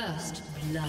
First blood.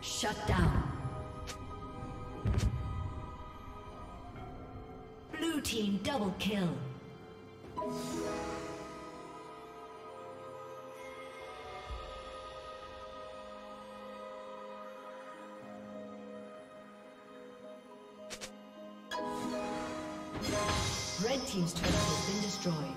Shut down. Blue team double kill. Red team's turret has been destroyed.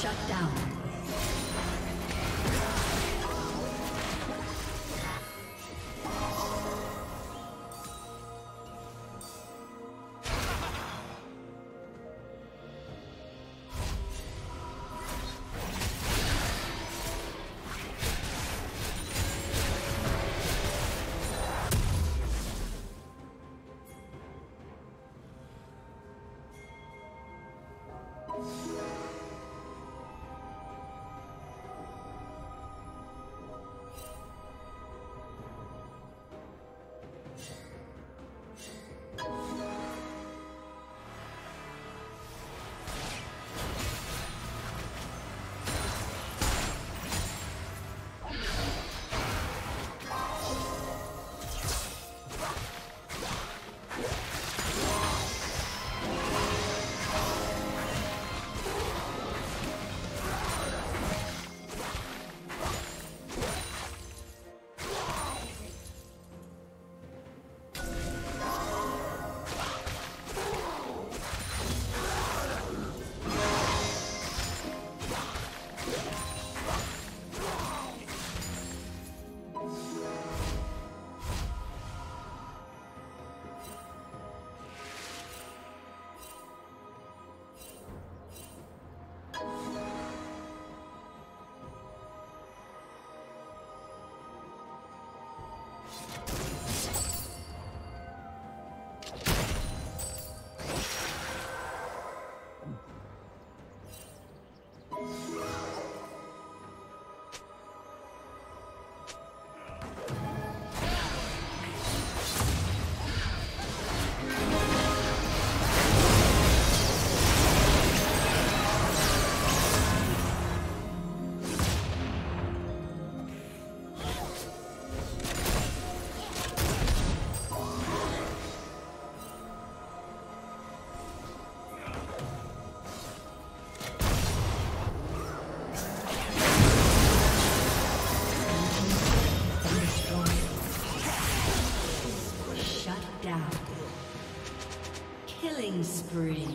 Shut down. Killing spree.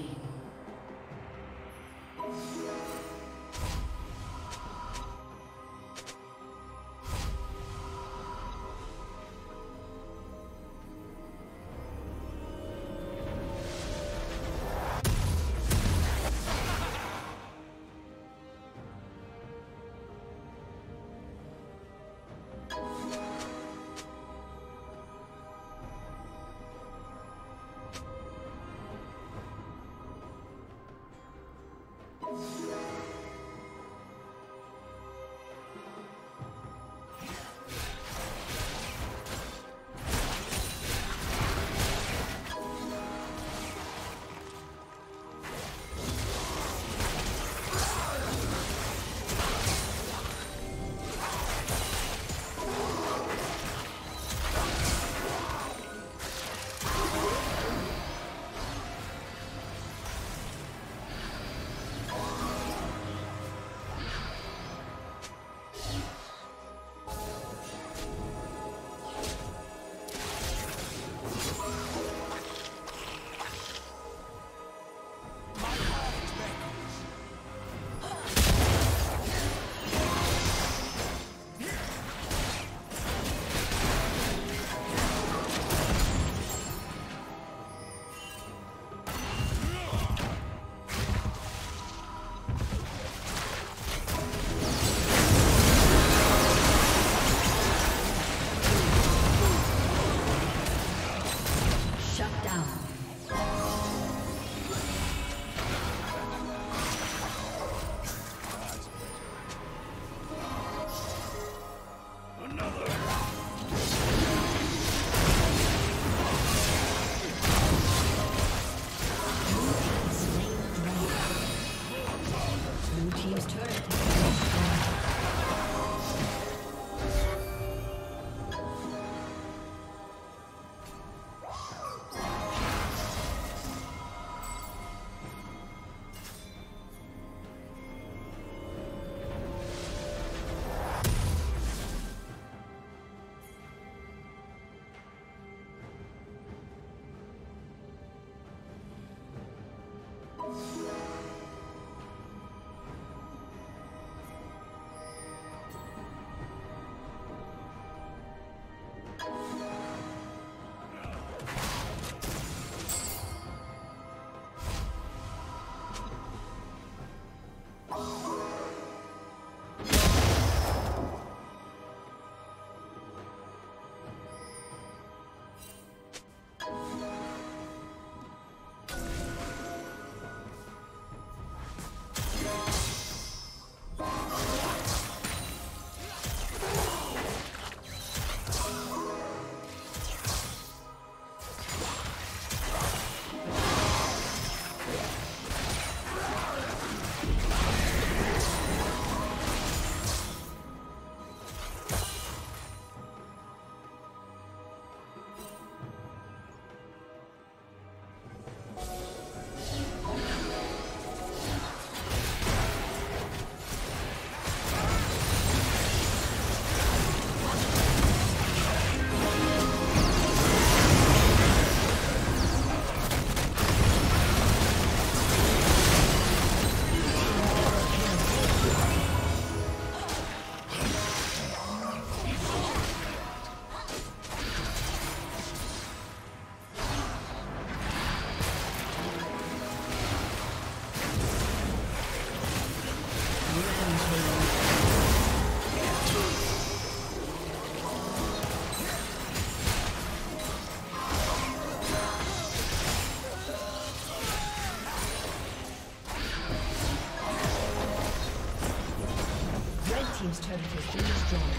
Team's turret has been destroyed.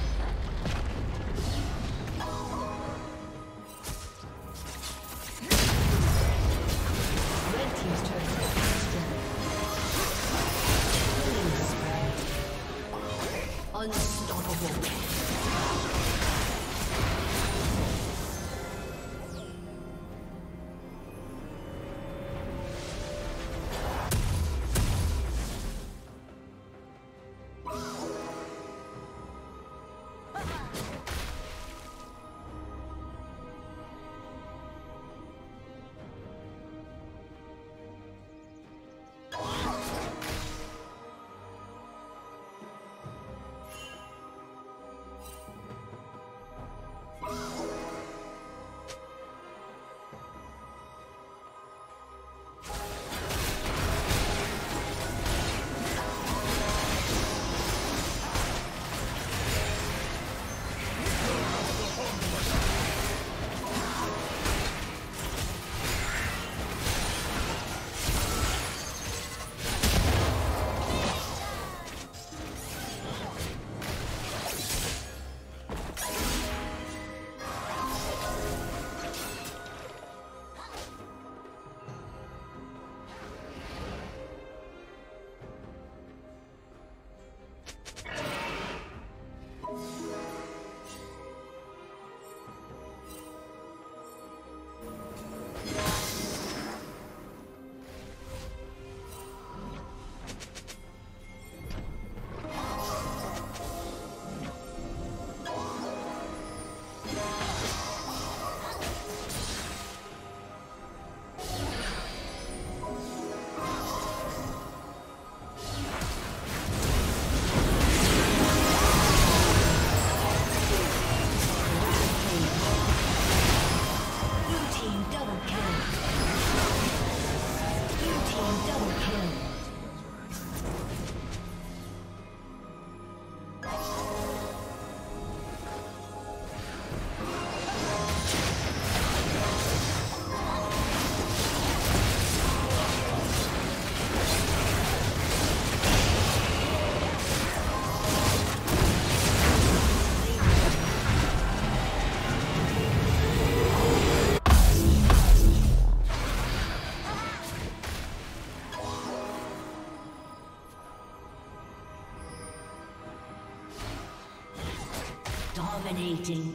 Dominating.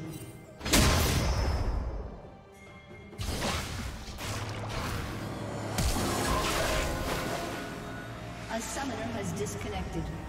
A summoner has disconnected.